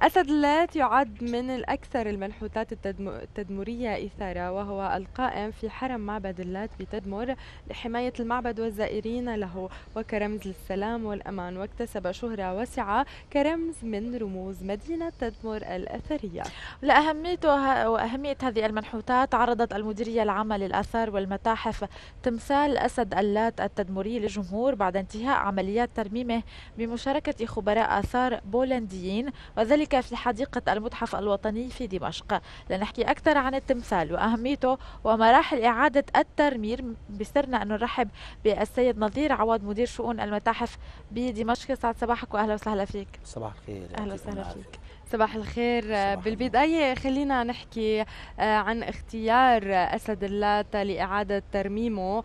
أسد اللات يعد من الأكثر المنحوتات التدمرية إثارة، وهو القائم في حرم معبد اللات بتدمر لحماية المعبد والزائرين له وكرمز للسلام والأمان، واكتسب شهرة واسعة كرمز من رموز مدينة تدمر الأثرية. لأهميته وأهمية هذه المنحوتات عرضت المديرية العامة للآثار والمتاحف تمثال أسد اللات التدمري للجمهور بعد انتهاء عمليات ترميمه بمشاركة خبراء آثار بولنديين، وذلك في حديقة المتحف الوطني في دمشق. لنحكي أكثر عن التمثال وأهميته ومراحل إعادة الترميم، بسرنا أن نرحب بالسيد نظير عوض مدير شؤون المتاحف بدمشق. سعد صباحك وأهلا وسهلا فيك. صباح الخير. أهلا وسهلا فيك. صباح الخير. بالبداية خلينا نحكي عن اختيار أسد اللات لإعادة ترميمه.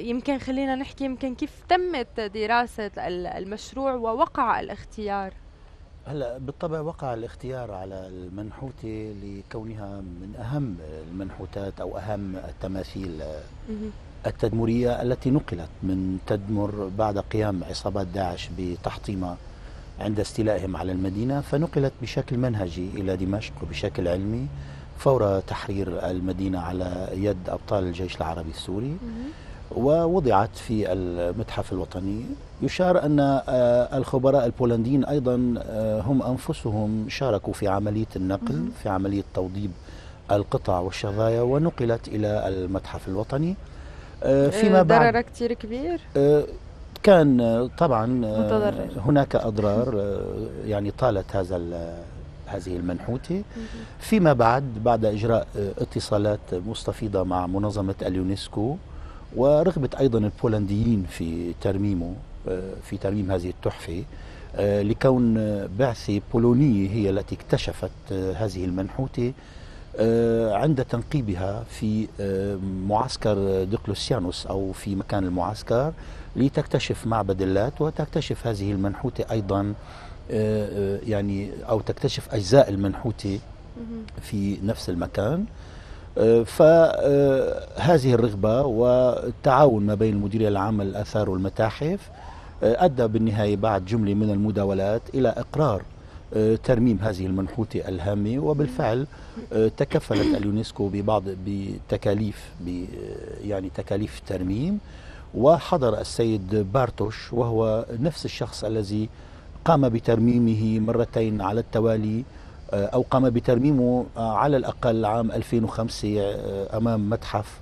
يمكن خلينا نحكي يمكن كيف تمت دراسة المشروع ووقع الاختيار. هلا بالطبع وقع الاختيار على المنحوتة لكونها من أهم المنحوتات أو أهم التماثيل التدمرية التي نقلت من تدمر بعد قيام عصابات داعش بتحطيمها عند استيلائهم على المدينة، فنقلت بشكل منهجي إلى دمشق وبشكل علمي فور تحرير المدينة على يد أبطال الجيش العربي السوري، ووضعت في المتحف الوطني. يشار أن الخبراء البولنديين أيضا هم أنفسهم شاركوا في عملية النقل، في عملية توضيب القطع والشظايا، ونقلت إلى المتحف الوطني. فيما بعد ضرر كتير كبير كان طبعا متضرر. هناك أضرار يعني طالت هذه المنحوتة. فيما بعد إجراء اتصالات مستفيضة مع منظمة اليونسكو ورغبة أيضا البولنديين في ترميم هذه التحفة، لكون بعثة بولونية هي التي اكتشفت هذه المنحوتة عند تنقيبها في معسكر ديوقلسيانوس أو في مكان المعسكر، لتكتشف معبد اللات وتكتشف هذه المنحوتة أيضا يعني أو تكتشف أجزاء المنحوتة في نفس المكان. فهذه الرغبة والتعاون ما بين المديرية العامة للآثار والمتاحف أدى بالنهاية بعد جملة من المداولات إلى إقرار ترميم هذه المنحوتة الهامة، وبالفعل تكفلت اليونسكو ببعض تكاليف الترميم، وحضر السيد بارتوش وهو نفس الشخص الذي قام بترميمه مرتين على التوالي أو قام بترميمه على الأقل عام 2005 أمام متحف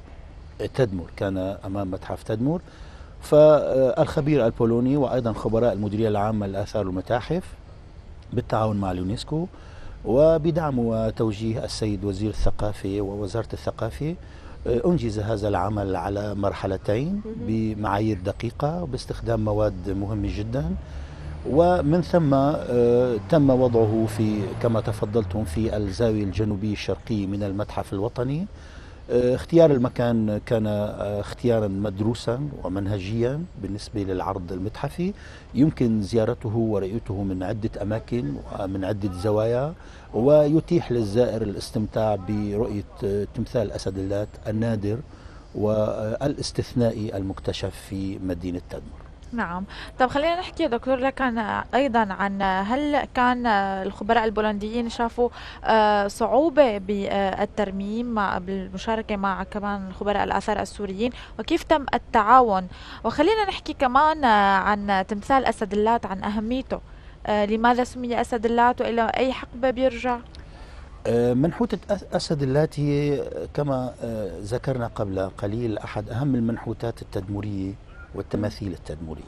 تدمر، كان أمام متحف تدمر. فالخبير البولوني وأيضا خبراء المديرية العامة للآثار والمتاحف بالتعاون مع اليونسكو وبدعم وتوجيه السيد وزير الثقافة ووزارة الثقافة أنجز هذا العمل على مرحلتين بمعايير دقيقة وباستخدام مواد مهمة جداً، ومن ثم تم وضعه كما تفضلتم في الزاوية الجنوبية الشرقية من المتحف الوطني. اختيار المكان كان اختيارا مدروسا ومنهجيا بالنسبة للعرض المتحفي، يمكن زيارته ورؤيته من عدة أماكن ومن عدة زوايا، ويتيح للزائر الاستمتاع برؤية تمثال أسد اللات النادر والاستثنائي المكتشف في مدينة تدمر. نعم. طب خلينا نحكي دكتور لك أيضا عن هل كان الخبراء البولنديين شافوا صعوبة بالترميم بالمشاركة مع كمان خبراء الآثار السوريين، وكيف تم التعاون؟ وخلينا نحكي كمان عن تمثال أسد اللات، عن أهميته، لماذا سمي أسد اللات وإلى أي حقبة بيرجع؟ منحوتة أسد اللات هي كما ذكرنا قبل قليل أحد أهم المنحوتات التدمرية والتماثيل التدمرية.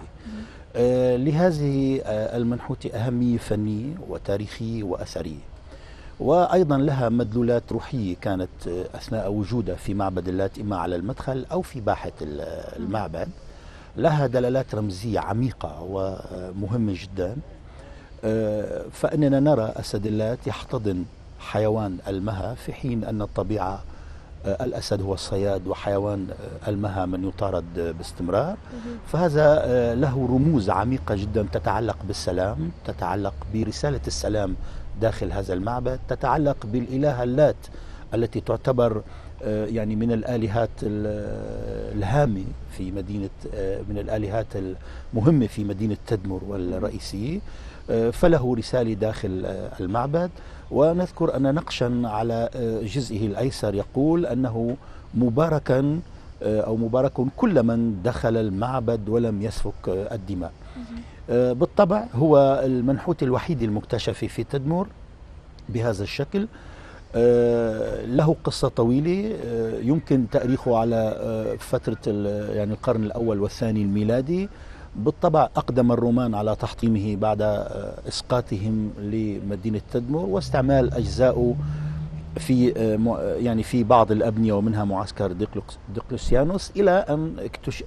لهذه المنحوتة أهمية فنية وتاريخية وأثرية، وأيضا لها مدلولات روحية كانت أثناء وجودها في معبد اللات إما على المدخل أو في باحة المعبد. لها دلالات رمزية عميقة ومهمة جدا، فإننا نرى أسد اللات يحتضن حيوان المها، في حين أن الطبيعة الأسد هو الصياد وحيوان المها من يطارد باستمرار. فهذا له رموز عميقة جدا تتعلق بالسلام، تتعلق برسالة السلام داخل هذا المعبد، تتعلق بالإلهة اللات التي تعتبر يعني من الآلهات الهامة في مدينة، من الآلهات المهمة في مدينة تدمر والرئيسية، فله رسالة داخل المعبد. ونذكر أن نقشا على جزئه الأيسر يقول أنه مباركا أو مبارك كل من دخل المعبد ولم يسفك الدماء. بالطبع هو المنحوت الوحيد المكتشف في تدمر بهذا الشكل، له قصة طويلة يمكن تأريخه على فترة يعني القرن الأول والثاني الميلادي. بالطبع أقدم الرومان على تحطيمه بعد إسقاطهم لمدينة تدمر واستعمال أجزائه في يعني في بعض الأبنية ومنها معسكر ديوقلسيانوس، إلى أن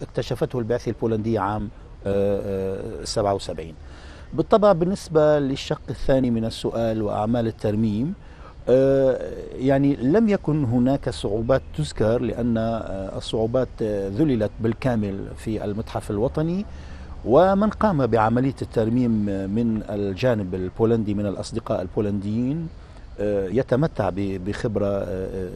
اكتشفته البعثة البولندية عام 77. بالطبع بالنسبة للشق الثاني من السؤال وأعمال الترميم، يعني لم يكن هناك صعوبات تذكر، لأن الصعوبات ذللت بالكامل في المتحف الوطني، ومن قام بعملية الترميم من الجانب البولندي من الأصدقاء البولنديين يتمتع بخبرة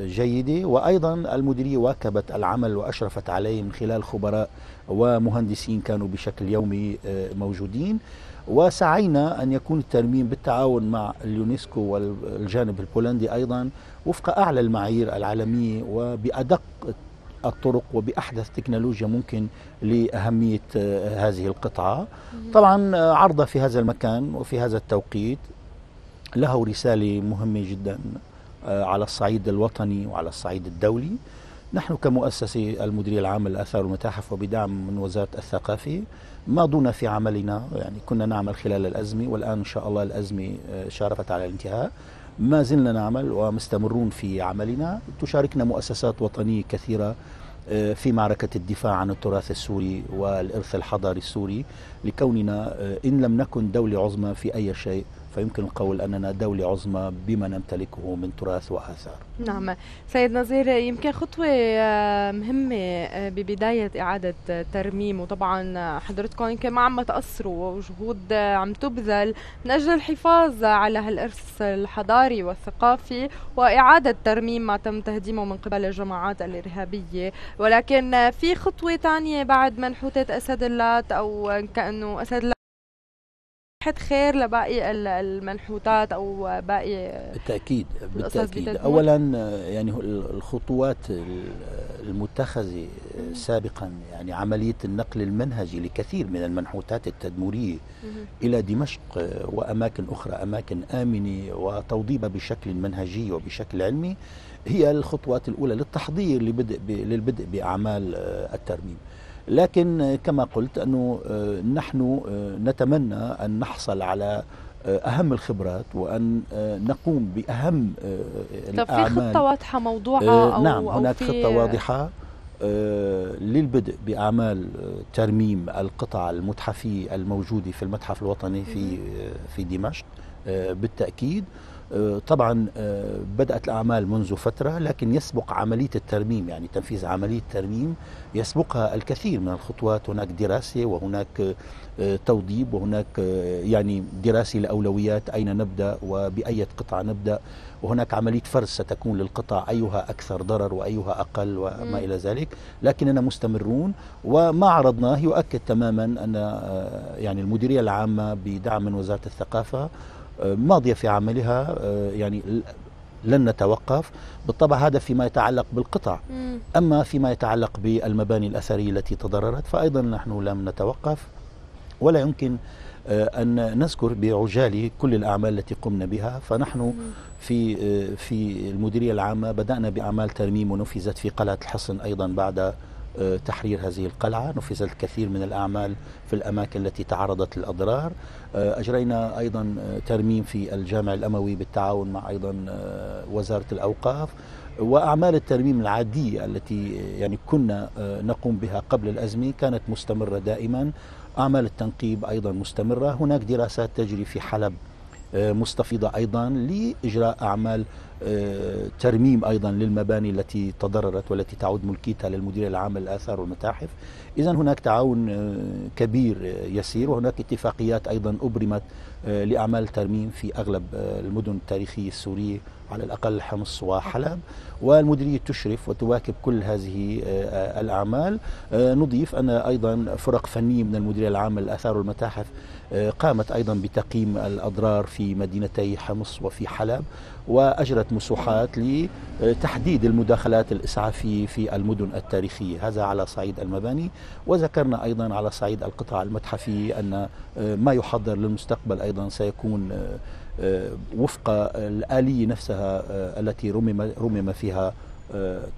جيدة. وأيضا المديرية واكبت العمل وأشرفت عليه من خلال خبراء ومهندسين كانوا بشكل يومي موجودين، وسعينا أن يكون الترميم بالتعاون مع اليونسكو والجانب البولندي أيضا وفق أعلى المعايير العالمية وبأدق الطرق وبأحدث تكنولوجيا ممكن لأهمية هذه القطعة. طبعا عرضه في هذا المكان وفي هذا التوقيت له رسالة مهمة جدا على الصعيد الوطني وعلى الصعيد الدولي. نحن كمؤسسة المديرية العامة للآثار والمتاحف وبدعم من وزارة الثقافة ماضون في عملنا، يعني كنا نعمل خلال الأزمة والآن إن شاء الله الأزمة شارفت على الانتهاء، ما زلنا نعمل ومستمرون في عملنا. تشاركنا مؤسسات وطنية كثيرة في معركة الدفاع عن التراث السوري والإرث الحضاري السوري، لكوننا إن لم نكن دولة عظمى في أي شيء فيمكن القول أننا دولة عظمى بما نمتلكه من تراث وآثار. نعم سيد نظير، يمكن خطوة مهمة ببداية إعادة الترميم، وطبعا حضرتكم يمكن ما عم تقصروا وجهود عم تبذل من أجل الحفاظ على هالإرث الحضاري والثقافي وإعادة ترميم ما تم تهديمه من قبل الجماعات الإرهابية، ولكن في خطوة تانية بعد منحوتة أسد اللات، أو كأنه أسد اللات خير لباقي المنحوتات أو باقي. بالتأكيد. أولا يعني الخطوات المتخذة سابقا، يعني عملية النقل المنهجي لكثير من المنحوتات التدمرية إلى دمشق وأماكن أخرى، أماكن آمنة، وتوضيبها بشكل منهجي وبشكل علمي، هي الخطوات الأولى للتحضير للبدء بأعمال الترميم. لكن كما قلت أنه نحن نتمنى أن نحصل على أهم الخبرات وأن نقوم بأهم الأعمال. طب في خطة واضحة موضوعة أو نعم هناك خطة واضحة للبدء بأعمال ترميم القطع المتحفية الموجودة في المتحف الوطني في دمشق. بالتأكيد طبعا بدأت الأعمال منذ فترة، لكن يسبق عملية الترميم، يعني تنفيذ عملية الترميم يسبقها الكثير من الخطوات. هناك دراسة وهناك توضيب وهناك يعني دراسة لأولويات، أين نبدأ وبأية قطعة نبدأ، وهناك عملية فرز ستكون للقطع أيها أكثر ضرر وأيها أقل وما إلى ذلك. لكننا مستمرون، وما عرضناه يؤكد تماما أن يعني المديرية العامة بدعم من وزارة الثقافة ماضية في عملها، يعني لن نتوقف. بالطبع هذا فيما يتعلق بالقطع، أما فيما يتعلق بالمباني الأثرية التي تضررت فأيضا نحن لم نتوقف، ولا يمكن أن نذكر بعجالة كل الأعمال التي قمنا بها. فنحن في المديرية العامة بدأنا بأعمال ترميم ونفذت في قلعة الحصن، أيضا بعد تحرير هذه القلعة نفذت الكثير من الأعمال في الأماكن التي تعرضت للأضرار. أجرينا أيضا ترميم في الجامع الأموي بالتعاون مع أيضا وزارة الأوقاف، وأعمال الترميم العادية التي يعني كنا نقوم بها قبل الأزمة كانت مستمرة دائما. أعمال التنقيب أيضا مستمرة، هناك دراسات تجري في حلب مستفيضة أيضا لإجراء أعمال ترميم أيضا للمباني التي تضررت والتي تعود ملكيتها للمديرية العامة للآثار والمتاحف. إذن هناك تعاون كبير يسير، وهناك اتفاقيات أيضا أبرمت لأعمال ترميم في أغلب المدن التاريخية السورية، على الأقل حمص وحلب، والمديرية تشرف وتواكب كل هذه الأعمال. نضيف أن أيضا فرق فنية من المديرية العامة للآثار والمتاحف قامت أيضا بتقييم الأضرار في مدينتي حمص وفي حلب، وأجرت مسوحات لتحديد المداخلات الإسعافية في المدن التاريخية، هذا على صعيد المباني. وذكرنا أيضا على صعيد القطاع المتحفي أن ما يحضر للمستقبل أيضا سيكون وفق الآلية نفسها التي رمم فيها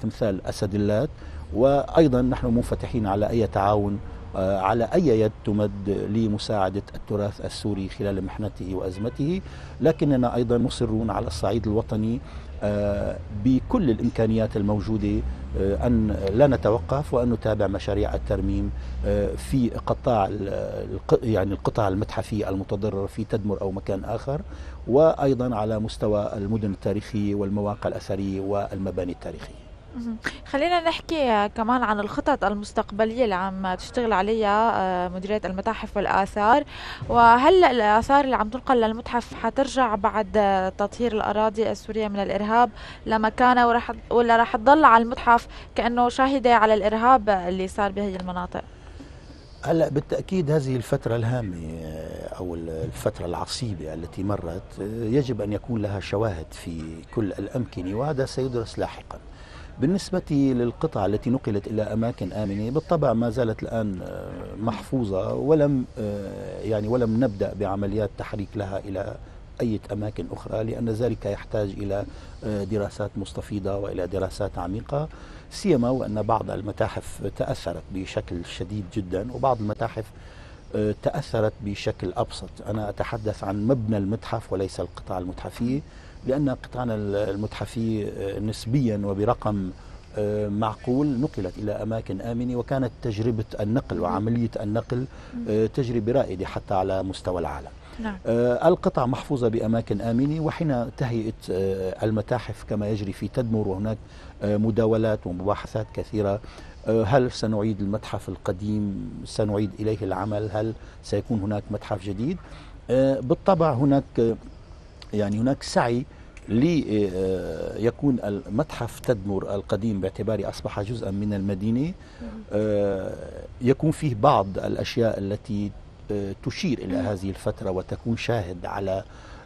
تمثال أسدلات. وأيضا نحن منفتحين على أي تعاون، على أي يد تمد لمساعدة التراث السوري خلال محنته وأزمته، لكننا أيضا مصرون على الصعيد الوطني بكل الإمكانيات الموجودة أن لا نتوقف، وأن نتابع مشاريع الترميم في قطاع القطاع المتحفي المتضرر في تدمر أو مكان آخر، وأيضا على مستوى المدن التاريخية والمواقع الأثرية والمباني التاريخية. خلينا نحكي كمان عن الخطط المستقبلية اللي عم تشتغل عليها مديرية المتاحف والآثار، وهل الآثار اللي عم تنقل للمتحف حترجع بعد تطهير الأراضي السورية من الإرهاب لمكانها، ولا رح تضل على المتحف كأنه شاهدة على الإرهاب اللي صار بهي المناطق؟ هلا بالتأكيد هذه الفترة الهامة أو الفترة العصيبة التي مرت يجب أن يكون لها شواهد في كل الأمكنة، وهذا سيدرس لاحقا. بالنسبة للقطع التي نقلت إلى أماكن آمنة، بالطبع ما زالت الآن محفوظة، ولم نبدأ بعمليات تحريك لها إلى أي أماكن أخرى، لأن ذلك يحتاج إلى دراسات مستفيضة وإلى دراسات عميقة، سيما وأن بعض المتاحف تأثرت بشكل شديد جدا وبعض المتاحف تأثرت بشكل أبسط. أنا أتحدث عن مبنى المتحف وليس القطع المتحفية، لأن قطعنا المتحفي نسبيا وبرقم معقول نقلت إلى أماكن آمنة، وكانت تجربة النقل وعملية النقل تجربة رائدة حتى على مستوى العالم. نعم. القطع محفوظة بأماكن آمنة، وحين تهيئة المتاحف كما يجري في تدمر، وهناك مداولات ومباحثات كثيرة، هل سنعيد المتحف القديم؟ سنعيد إليه العمل؟ هل سيكون هناك متحف جديد؟ بالطبع هناك سعي ليكون المتحف تدمر القديم، باعتباره أصبح جزءا من المدينة، يكون فيه بعض الأشياء التي تشير إلى هذه الفترة وتكون شاهد على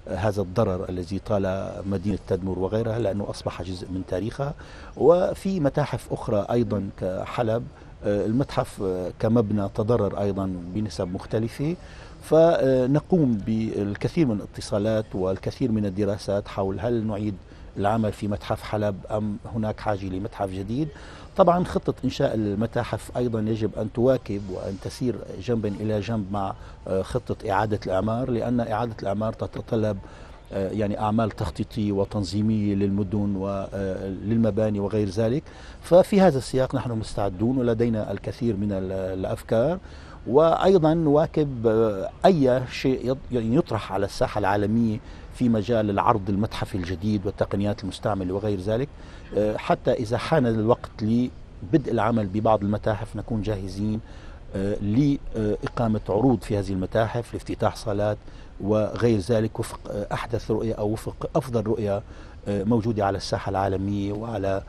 هذا الضرر الذي طال مدينة تدمر وغيرها، لأنه أصبح جزء من تاريخها. وفي متاحف أخرى أيضا كحلب، المتحف كمبنى تضرر أيضا بنسب مختلفة، فنقوم بالكثير من الاتصالات والكثير من الدراسات حول هل نعيد العمل في متحف حلب أم هناك حاجة لمتحف جديد. طبعا خطة إنشاء المتاحف أيضا يجب أن تواكب وأن تسير جنبا إلى جنب مع خطة إعادة الإعمار، لأن إعادة الإعمار تتطلب أعمال تخطيطية وتنظيمية للمدن وللمباني وغير ذلك. ففي هذا السياق نحن مستعدون ولدينا الكثير من الأفكار، وأيضا نواكب أي شيء يطرح على الساحة العالمية في مجال العرض المتحفي الجديد والتقنيات المستعملة وغير ذلك، حتى إذا حان الوقت لبدء العمل ببعض المتاحف نكون جاهزين لإقامة عروض في هذه المتاحف، لافتتاح صالات وغير ذلك، وفق أحدث رؤية أو وفق أفضل رؤية موجودة على الساحة العالمية وعلى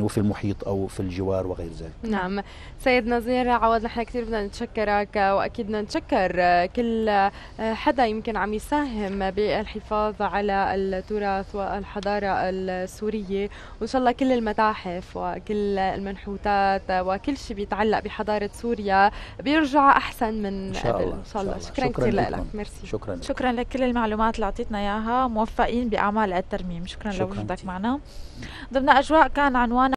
وفي المحيط أو في الجوار وغير ذلك. نعم، سيد نظير عوض، نحن كثير بدنا نتشكرك، وأكيد بدنا نتشكر كل حدا يمكن عم يساهم بالحفاظ على التراث والحضارة السورية، وإن شاء الله كل المتاحف وكل المنحوتات وكل شيء بيتعلق بحضارة سوريا بيرجع أحسن من قبل إن شاء الله. شكرا كثير لك. ميرسي. شكرا لك كل المعلومات اللي أعطيتنا إياها، موفقين بأعمال الترميم. شكرا لوجودك معنا. ضمن أجواء كان عنوان